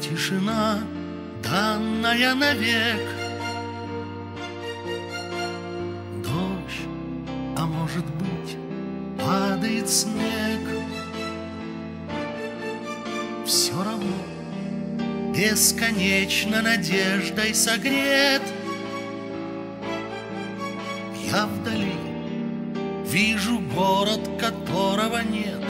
тишина, данная навек. Дождь, а может быть, падает снег. Все равно бесконечно надеждой согрет. Я вдали вижу город, которого нет.